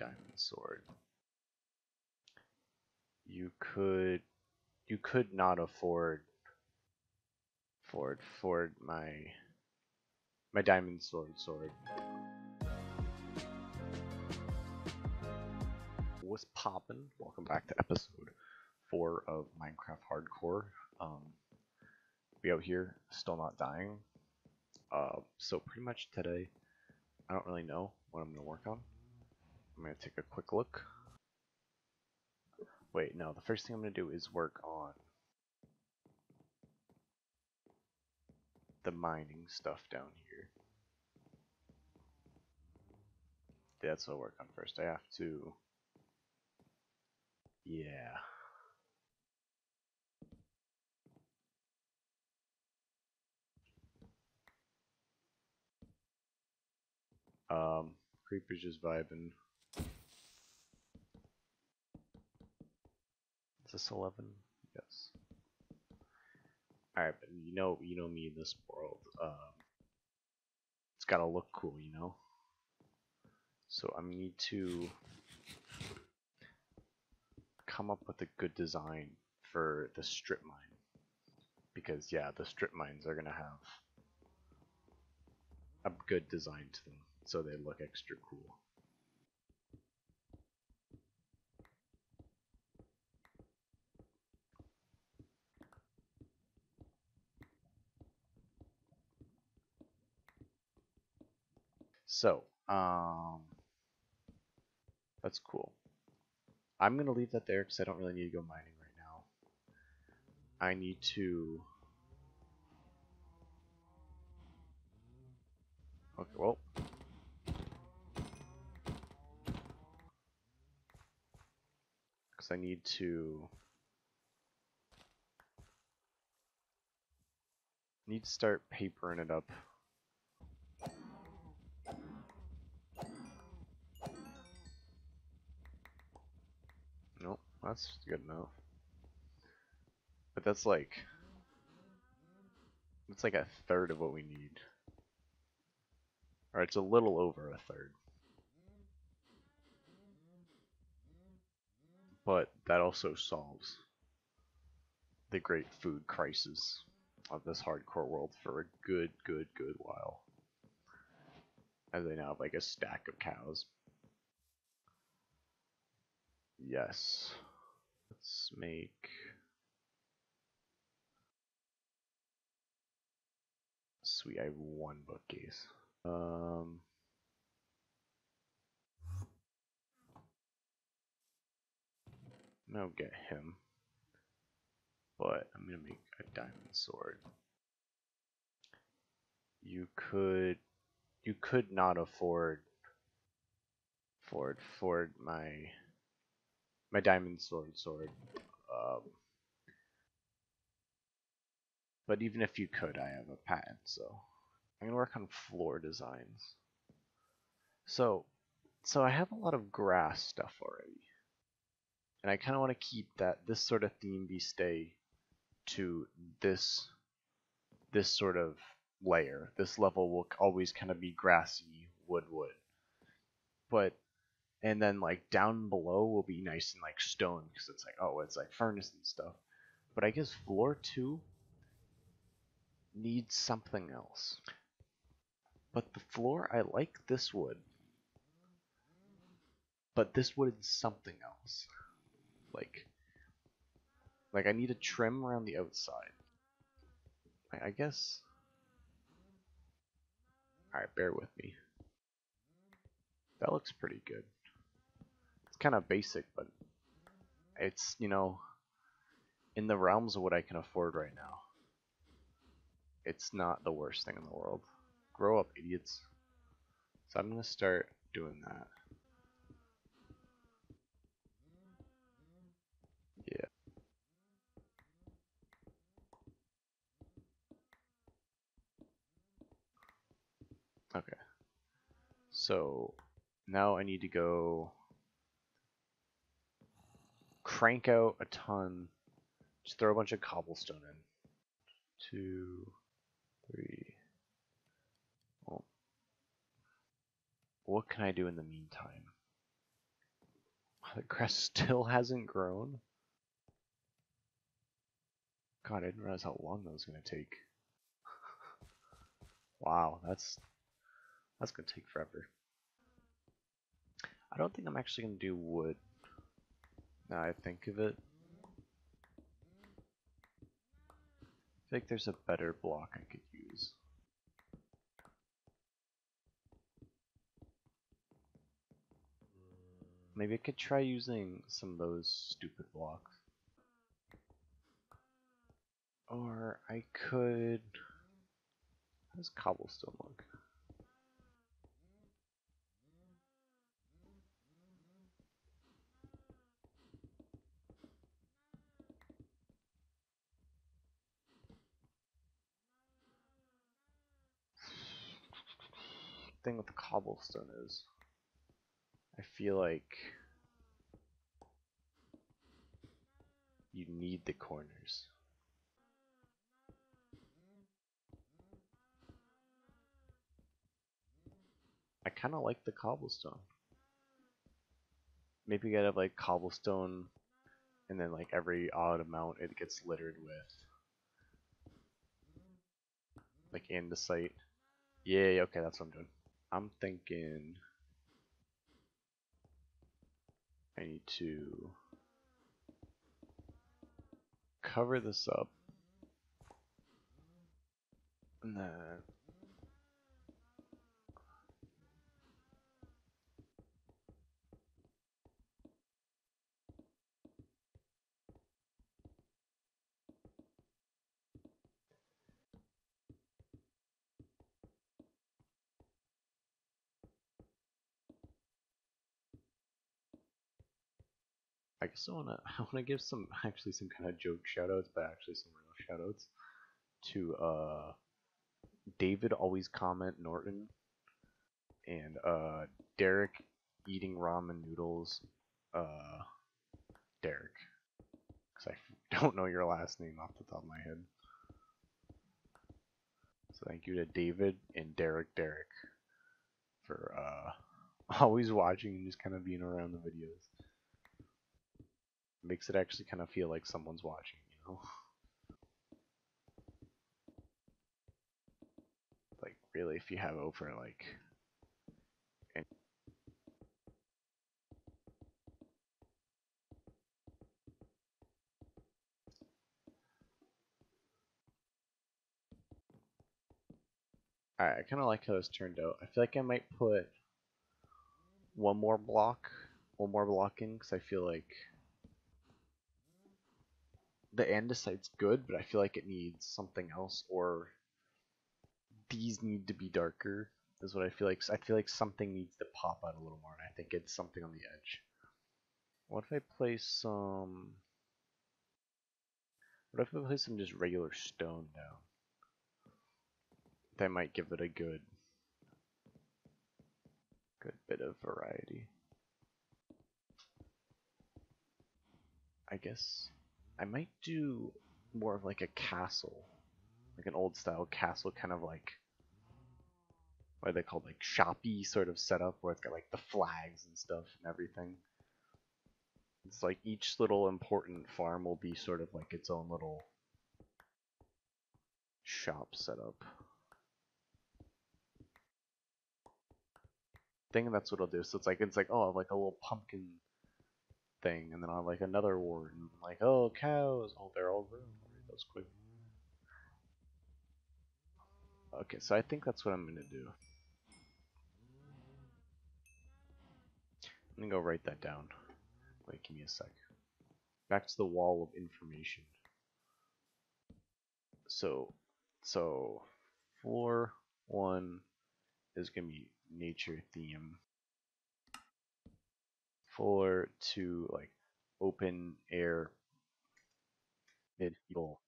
diamond sword. You could not afford my diamond sword. What's poppin'? Welcome back to episode 4 of Minecraft Hardcore. We out here, still not dying. So pretty much today, I don't really know what I'm gonna work on. I'm gonna take a quick look. Wait, no, the first thing I'm gonna do is work on the mining stuff down here. That's what I'll work on first. I have to, yeah. Creeper's just vibing. Is this 11? Yes. Alright, but you know me in this world. It's gotta look cool, you know? So I need to come up with a good design for the strip mine. Because, yeah, the strip mines are gonna have a good design to them, so they look extra cool. So, that's cool. I'm gonna leave that there because I don't really need to go mining right now. I need to. Okay, well. Because I need to. Start papering it up. Nope, that's good enough. But that's like. That's like a third of what we need. Or it's a little over a third. But that also solves the great food crisis of this hardcore world for a good while. As they now have like a stack of cows. Yes. Let's make. Sweet, I have one bookcase. No, get him. But I'm gonna make a diamond sword. You could not afford my diamond sword. But even if you could, I have a patent, so. I'm gonna work on floor designs. So I have a lot of grass stuff already, and I kind of want to keep this sort of theme stay to this sort of layer. This level will always kind of be grassy, wood, but and then like down below will be nice and like stone because it's like oh it's like furnace and stuff. But I guess floor 2 needs something else. But the floor, I like this wood. But this wood is something else. Like I need a trim around the outside. I guess. Alright, bear with me. That looks pretty good. It's kind of basic, but it's, you know, in the realms of what I can afford right now. It's not the worst thing in the world. Grow up, idiots. So I'm gonna start doing that. Yeah. Okay. So now I need to go crank out a ton. Just throw a bunch of cobblestone in. 2, 3. Well, what can I do in the meantime? The grass still hasn't grown? God, I didn't realize how long that was going to take. Wow, that's going to take forever. I don't think I'm actually going to do wood. Now I think of it. I think there's a better block I could use. Maybe I could try using some of those stupid blocks. Or I could... How does cobblestone look? Thing with the cobblestone is, I feel like you need the corners. I kind of like the cobblestone. Maybe you gotta have like cobblestone, and then like every odd amount it gets littered with like andesite. Yeah, okay, that's what I'm doing. I'm thinking I need to cover this up and then I guess I wanna give some kind of joke shoutouts, but actually some real shoutouts to David Always Comment Norton and Derek Eating Ramen Noodles. Derek, because I don't know your last name off the top of my head. So thank you to David and Derek for always watching and just kind of being around the videos. Makes it actually kind of feel like someone's watching, you know? Like, really, if you have over, like... And alright, I kind of like how this turned out. I feel like I might put one more block in, because I feel like... The andesite's good, but I feel like it needs something else, or these need to be darker, is what I feel like. I feel like something needs to pop out a little more, and I think it's something on the edge. What if I place some... What if I place some just regular stone down? That might give it a good bit of variety. I guess... I might do more of like a castle, like an old style castle, kind of like, what are they called, like shoppy sort of setup where it's got like the flags and stuff and everything. It's like each little important farm will be sort of like its own little shop setup. I think that's what I'll do. So it's like oh, like a little pumpkin thing, and then I'll have like another ward, and I'm like, oh, cows, oh, they're all room. That was quick. Okay, so I think that's what I'm gonna do. I'm gonna go write that down. Wait, give me a sec. Back to the wall of information. So floor 1 is gonna be nature theme. Or to like open air medieval.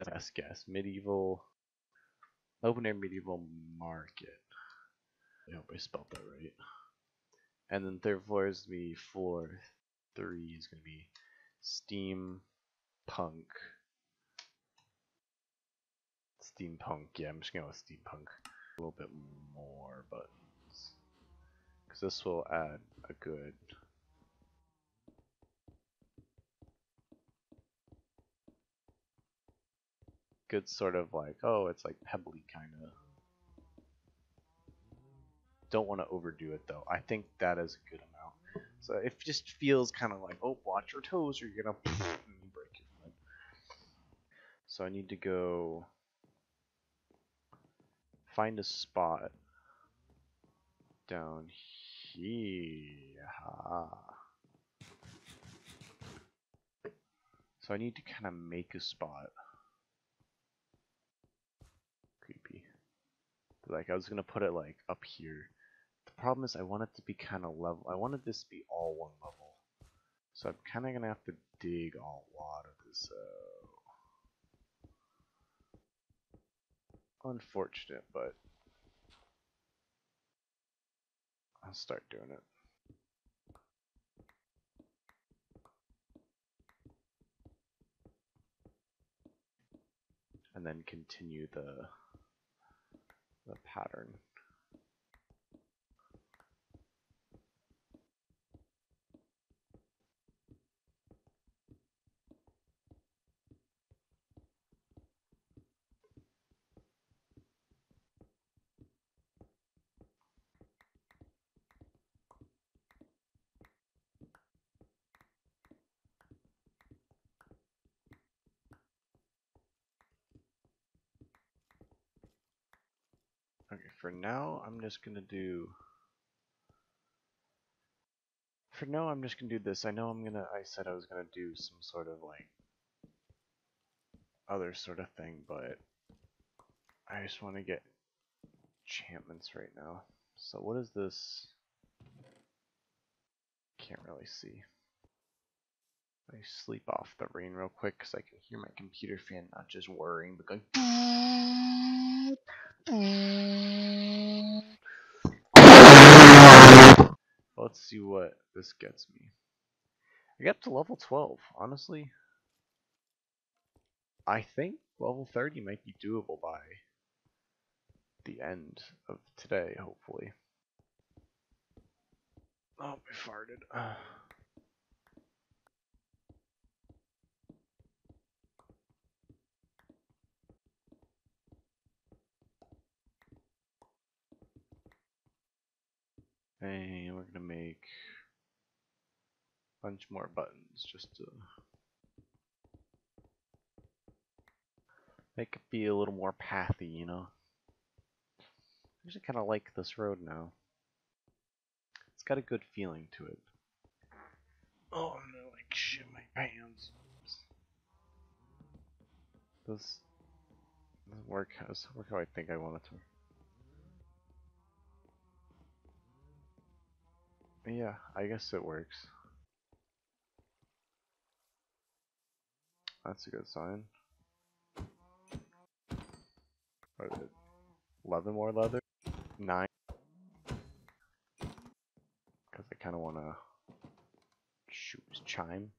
That's guess medieval open air medieval market. I hope I spelled that right. And then third floor is gonna be floor 3 is gonna be Steampunk. Steampunk, yeah, I'm just going to go with steampunk. A little bit more, but... because this will add a good... good sort of like, oh, it's like pebbly kind of. Don't want to overdo it though. I think that is a good amount. So it just feels kind of like, oh, watch your toes or you're gonna break your foot. So I need to go find a spot down here. So I need to kind of make a spot. Like I was gonna put it like up here. The problem is I want it to be kind of level. I wanted this to be all one level, so I'm kind of gonna have to dig a lot of this out. Unfortunate, but I'll start doing it. And then continue the pattern. For now, I'm just gonna do this. I know I said I was gonna do some sort of like other sort of thing, but I just want to get enchantments right now. So what is this? Can't really see. I sleep off the rain real quick because I can hear my computer fan not just whirring but going. Let's see what this gets me. I got to level 12, honestly. I think level 30 might be doable by the end of today, hopefully. Oh, I farted. And we're gonna make a bunch more buttons just to make it be a little more pathy, you know. I actually kind of like this road now. It's got a good feeling to it. Oh, I'm gonna like shit my pants. This doesn't work. Doesn't work how I think I want it to. Yeah, I guess it works. That's a good sign. What is it? 11 more leather? 9? Because I kind of want to choose Chime.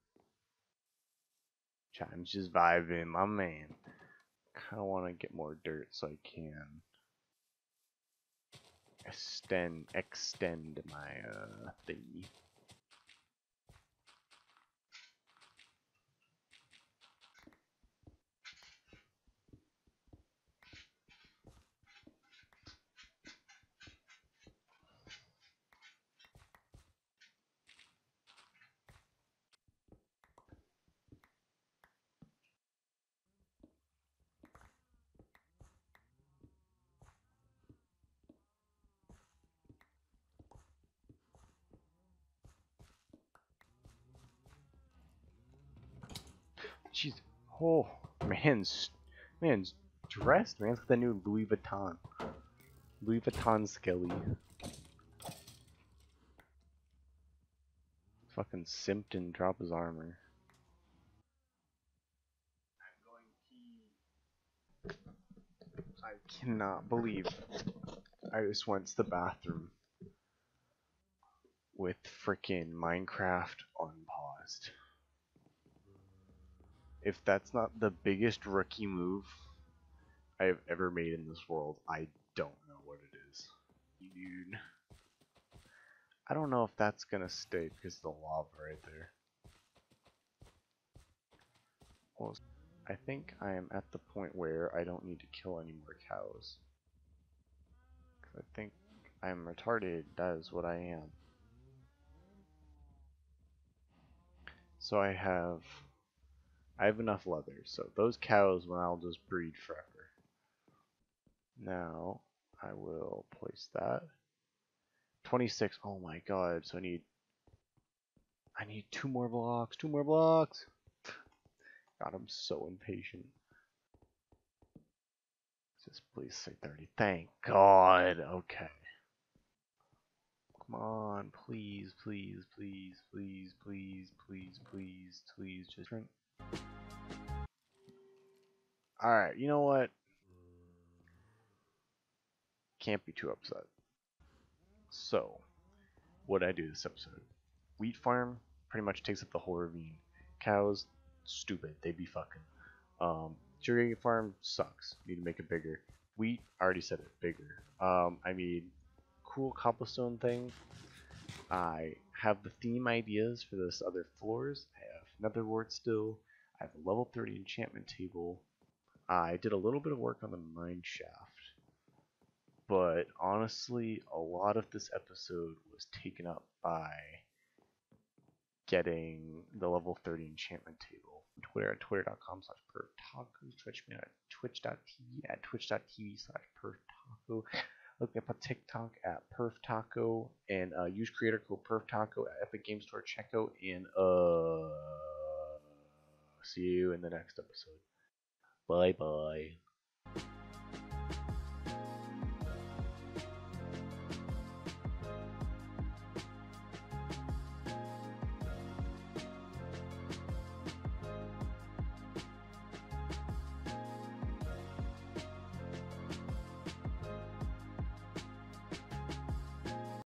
Chime's just vibing, my man. Kind of want to get more dirt so I can extend my thingy. Jeez, oh, man's dressed, man. Look at the new Louis Vuitton Skelly. Fucking simped and drop his armor. I cannot believe I just went to the bathroom with frickin' Minecraft unpaused. If that's not the biggest rookie move I have ever made in this world, I don't know what it is. Dude. I don't know if that's gonna stay because of the lava right there. Well, I think I am at the point where I don't need to kill any more cows. I think I'm retarded, that is what I am. So I have enough leather, so those cows when I'll just breed forever. Now I will place that. 26, oh my god, so I need two more blocks. God, I'm so impatient. Just please say 30. Thank God. Okay. Come on, please. Just drink. All right. You know what? Can't be too upset. So, what I do this episode? Wheat farm pretty much takes up the whole ravine. Cows, stupid. They be fucking. Sugarcane farm sucks. Need to make it bigger. Wheat, I already said it, bigger. I mean, cool cobblestone thing. I have the theme ideas for this other floors. I have nether wart still. I have a level 30 enchantment table. I did a little bit of work on the mine shaft. But honestly, a lot of this episode was taken up by getting the level 30 enchantment table. Twitter at twitter.com/PerfTaco, Twitch at twitch.tv/PerfTaco. Look me up on TikTok at PerfTaco, and use creator code PerfTaco at Epic Game Store checkout. And see you in the next episode. Bye bye.